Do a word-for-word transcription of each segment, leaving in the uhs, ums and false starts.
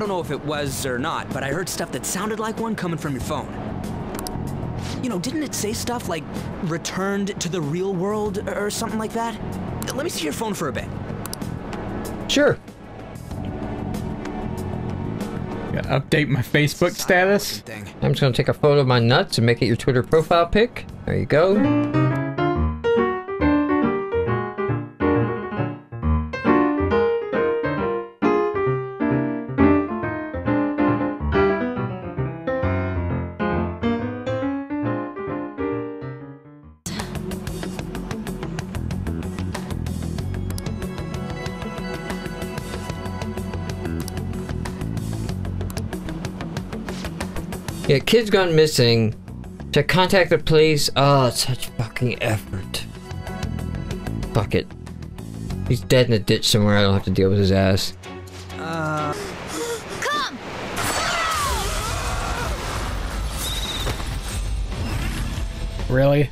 don't know if it was or not, but I heard stuff that sounded like one coming from your phone. You know, didn't it say stuff like, returned to the real world or something like that? Let me see your phone for a bit. Sure. Gotta update my Facebook status. I'm just gonna take a photo of my nuts and make it your Twitter profile pic. There you go. Yeah, kids gone missing. To contact the police. Oh, such fucking effort. Fuck it. He's dead in a ditch somewhere. I don't have to deal with his ass. Uh... Come! Really?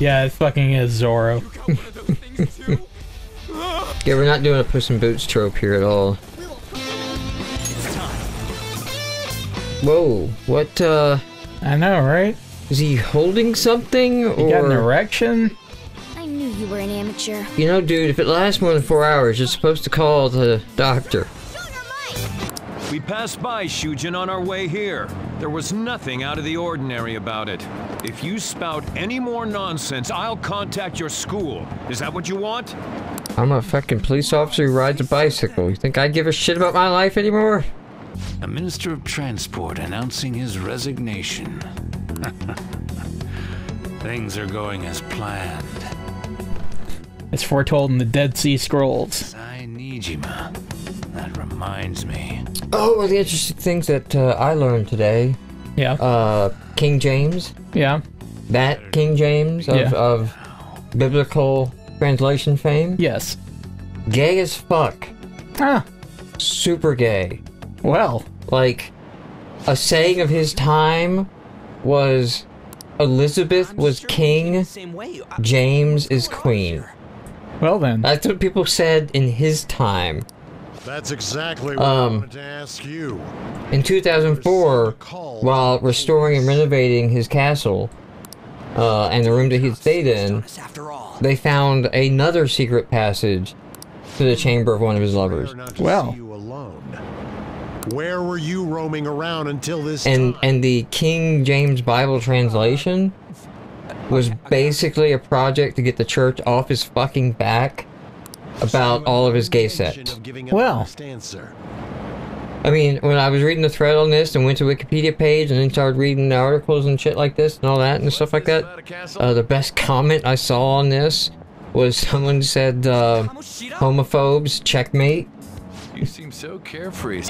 Yeah, it fucking is Zorro. Yeah, we're not doing a Puss in Boots trope here at all. Whoa, what, uh... I know, right? Is he holding something, or... He got an erection? I knew you were an amateur. You know, dude, if it lasts more than four hours, you're supposed to call the doctor. We passed by Shujin on our way here. There was nothing out of the ordinary about it. If you spout any more nonsense, I'll contact your school. Is that what you want? I'm a fucking police officer who rides a bicycle. You think I give a shit about my life anymore? A minister of transport announcing his resignation. Things are going as planned. It's foretold in the Dead Sea Scrolls. Sai Nijima. That reminds me. Oh, one of the interesting things that uh, I learned today. Yeah. Uh, King James. Yeah. That King James of, yeah. of biblical translation fame. Yes. Gay as fuck. Ah. Super gay. Well, like, a saying of his time was, Elizabeth was king, James is queen. Well then. That's what people said in his time. That's exactly what um, I wanted to ask you. In two thousand four, while restoring and renovating his castle, uh, and the room that he'd stayed in, they found another secret passage to the chamber of one of his lovers. Well. Where were you roaming around until this and, time? And the King James Bible translation was basically a project to get the church off his fucking back about all of his gay sex. Well, I mean, when I was reading the thread on this and went to Wikipedia page and then started reading the articles and shit like this and all that and stuff like that, uh, the best comment I saw on this was someone said, uh, homophobes, checkmate. You seem so carefree.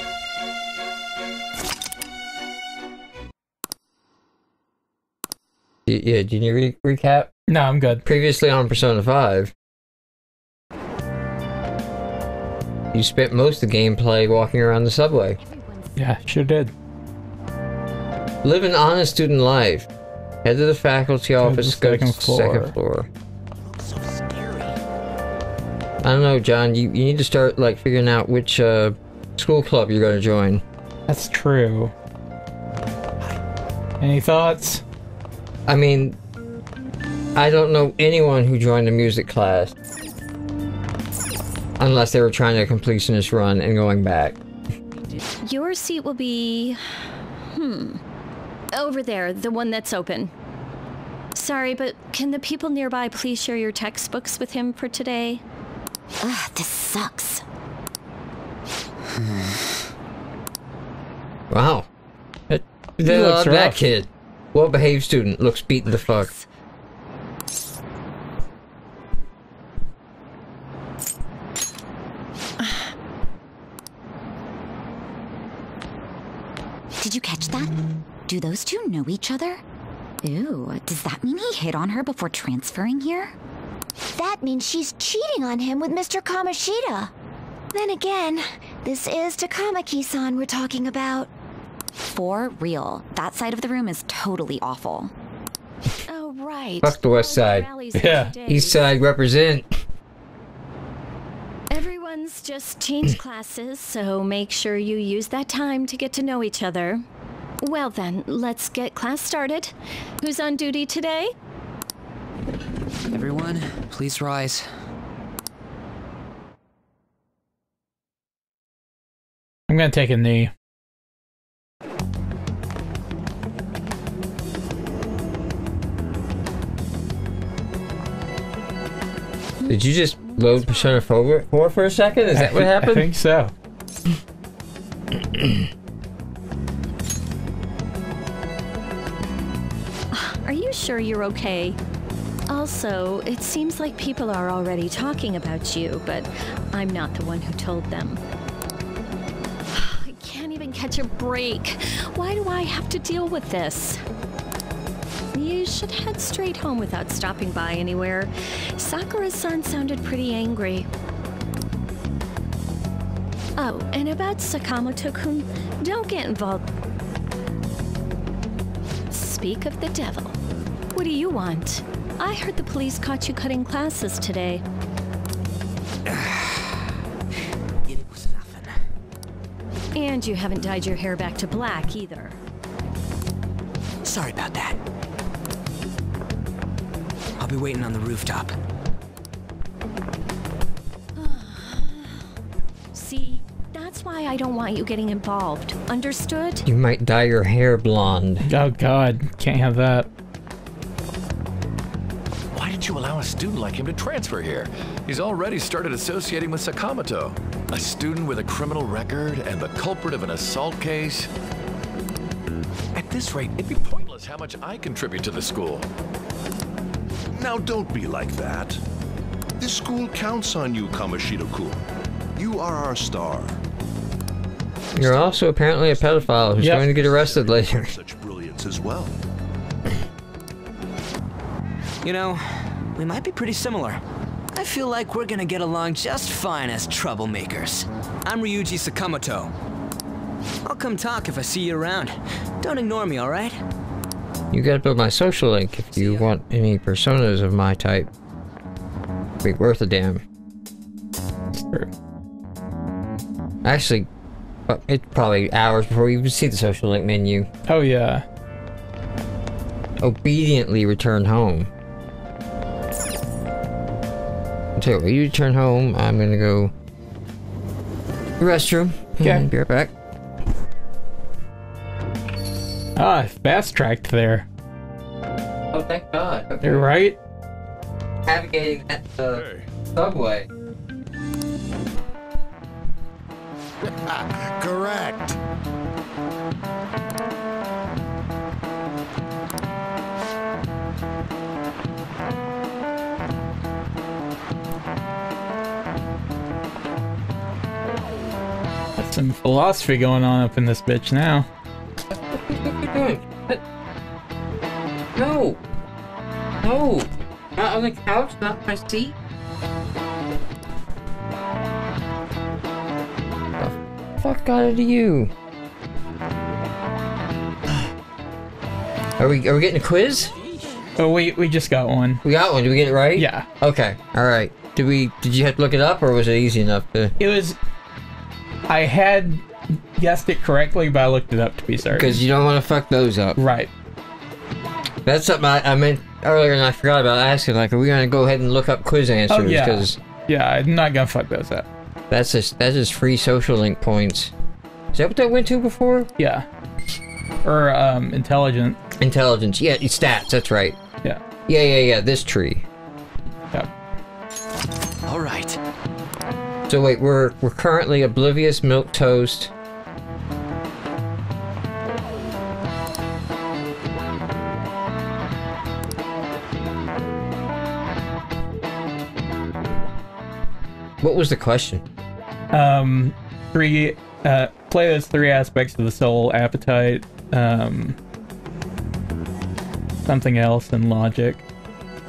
Yeah, do you need to re recap? No, I'm good. Previously on Persona five, you spent most of the gameplay walking around the subway. Yeah, sure did. Live an honest student life. Head to the faculty office, go to the second floor. So scary. I don't know, John, you, you need to start, like, figuring out which, uh, school club you're gonna join. That's true. Any thoughts? I mean, I don't know anyone who joined a music class. Unless they were trying a completionist run and going back. Your seat will be... Hmm. Over there, the one that's open. Sorry, but can the people nearby please share your textbooks with him for today? Ugh, this sucks. Wow. It, they love that kid. Well-behaved student looks beaten the fuck. Did you catch that? Do those two know each other? Ew, does that mean he hit on her before transferring here? That means she's cheating on him with Mister Kamoshida. Then again, this is Takamaki-san we're talking about. For real, that side of the room is totally awful. Oh, right. Fuck the west side. Yeah. East side represent. Everyone friends just changed classes, so make sure you use that time to get to know each other. Well then, let's get class started. Who's on duty today? Everyone, please rise. I'm gonna take a knee. Did you just load Persona four for a second? Is that what happened? I think so. Are you sure you're okay? Also, it seems like people are already talking about you, but I'm not the one who told them. I can't even catch a break. Why do I have to deal with this? You should head straight home without stopping by anywhere. Sakura-san sounded pretty angry. Oh, and about Sakamoto-kun, don't get involved. Speak of the devil. What do you want? I heard the police caught you cutting classes today. It was nothing. And you haven't dyed your hair back to black either. Sorry about that. I'll be waiting on the rooftop. See, that's why I don't want you getting involved. Understood? You might dye your hair blonde. Oh god, can't have that. Why did you allow a student like him to transfer here? He's already started associating with Sakamoto. A student with a criminal record and the culprit of an assault case. At this rate, it'd be pointless how much I contribute to the school. Now don't be like that. This school counts on you, Kamoshida-kun. You are our star. You're also apparently a pedophile who's yep. going to get arrested later. Such brilliance as well. You know, we might be pretty similar. I feel like we're gonna get along just fine as troublemakers. I'm Ryuji Sakamoto. I'll come talk if I see you around. Don't ignore me, alright? You gotta build my social link if you want any personas of my type. Be worth a damn. Sure. Actually, it's probably hours before you even see the social link menu. Oh yeah. Obediently return home. So when you return home, I'm gonna go to the restroom. Okay. Be right back. Ah, fast-tracked there. Oh, thank God. Okay. You're right. Navigating that uh, hey. subway. Correct. That's some philosophy going on up in this bitch now. No! No! Not on the couch, not my seat. The fuck out of you! Are we are we getting a quiz? Oh wait, we, we just got one. We got one. Did we get it right? Yeah. Okay. All right. Did we? Did you have to look it up, or was it easy enough to? It was. I had guessed it correctly, but I looked it up to be certain. Because you don't want to fuck those up. Right. That's something I, I meant earlier and I forgot about asking, like, are we gonna go ahead and look up quiz answers? Oh, yeah. Cause yeah, I'm not gonna fuck those up. That's just, that's just free social link points. Is that what that went to before? Yeah. Or, um, intelligence. Intelligence, yeah, stats, that's right. Yeah. Yeah, yeah, yeah, this tree. Yep. Alright. So wait, we're, we're currently oblivious, milk toast. What was the question? Um, three, uh, play those three aspects of the soul, appetite, um, something else, and logic.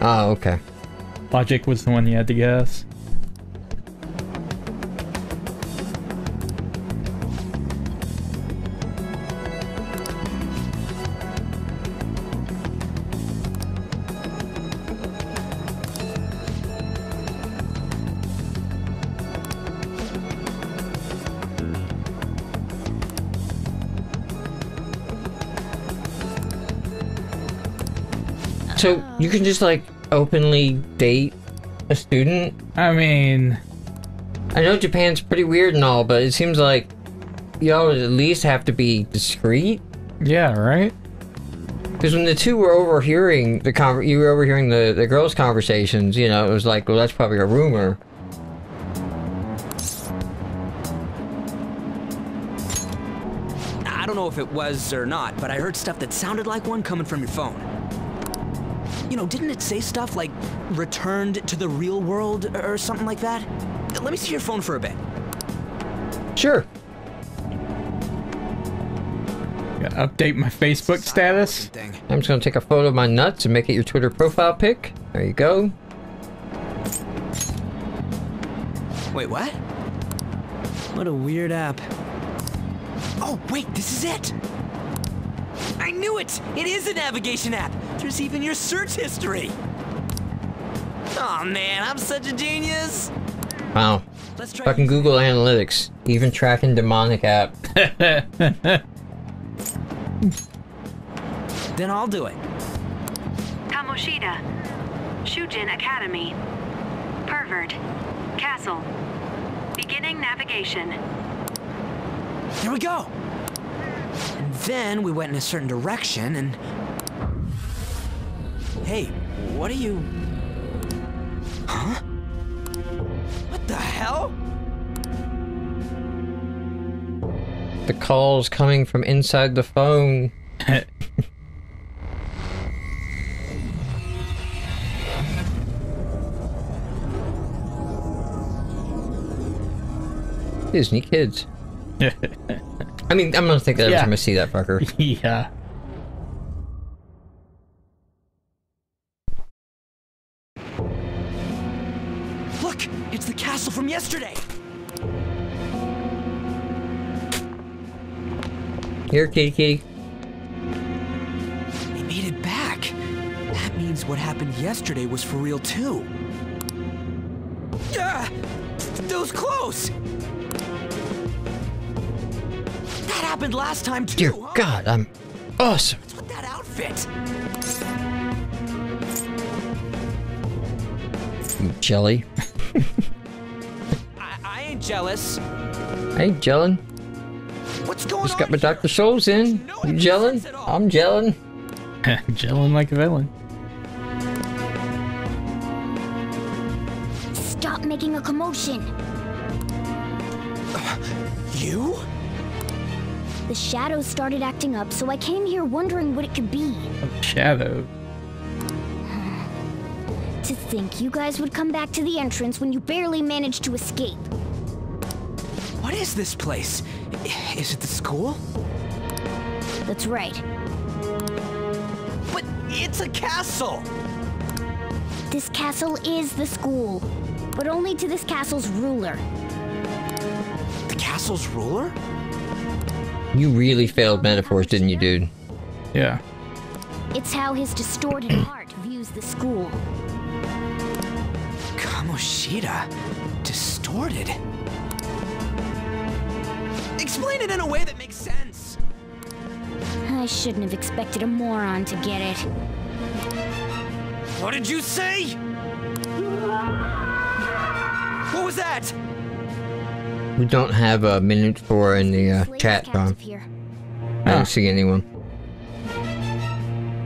Ah, okay. Logic was the one you had to guess. So you can just like openly date a student? I mean, I know Japan's pretty weird and all, but it seems like y'all at least have to be discreet. Yeah, right? Because when the two were overhearing the con- you were overhearing the, the girls' conversations, you know, it was like, well, that's probably a rumor. I don't know if it was or not, but I heard stuff that sounded like one coming from your phone. You know, didn't it say stuff like, returned to the real world or something like that? Let me see your phone for a bit. Sure. Gotta update my Facebook status. I'm just gonna take a photo of my nuts and make it your Twitter profile pic. There you go. Wait, what? What a weird app. Oh, wait, this is it! I knew it! It is a navigation app! There's even your search history! Aw, man, I'm such a genius! Wow. Let's try fucking Google Analytics. Even tracking demonic app. Then I'll do it. Kamoshida. Shujin Academy. Pervert. Castle. Beginning navigation. There we go! And then we went in a certain direction and... Hey, what are you... Huh? What the hell? The call's coming from inside the phone. Disney kids. I mean, I'm gonna think that every time I see that fucker. Yeah. Look, it's the castle from yesterday. Here, kitty, kitty. We made it back. That means what happened yesterday was for real too. Yeah, those clothes. That happened last time too. Dear huh? God, I'm awesome. What's with that outfit? You jelly. I, I ain't jealous. I ain't gelling. What's going Just got on my Doctor Souls in. No you gelling? I'm gelling. Gelling like a villain. Stop making a commotion. Uh, you? The shadows started acting up, so I came here wondering what it could be. A shadow. To think you guys would come back to the entrance when you barely managed to escape. What is this place? Is it the school? That's right. But it's a castle! This castle is the school, but only to this castle's ruler. The castle's ruler? You really failed metaphors, didn't you, dude? Yeah. It's how his distorted heart views the school. Kamoshida? Distorted? Explain it in a way that makes sense! I shouldn't have expected a moron to get it. What did you say? What was that? We don't have a minute for in the uh, chat, Tom. I don't see anyone.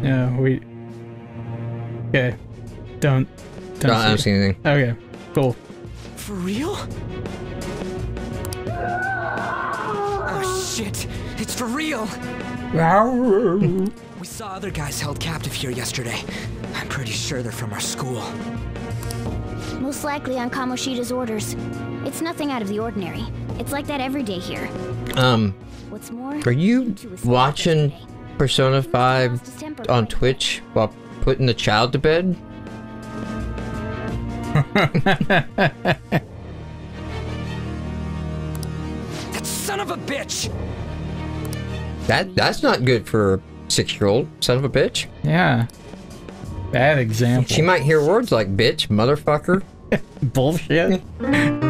No, we... Okay. Don't... Don't no, see I don't it. see anything. Okay, cool. For real? Oh shit, it's for real! We saw other guys held captive here yesterday. I'm pretty sure they're from our school. Most likely on Kamoshida's orders. It's nothing out of the ordinary. It's like that every day here. Um, What's more, are you watching Persona five on Twitch while putting the child to bed? That son of a bitch! That, that's not good for a six-year-old, son of a bitch. Yeah. Bad example. She might hear words like bitch, motherfucker. Bullshit.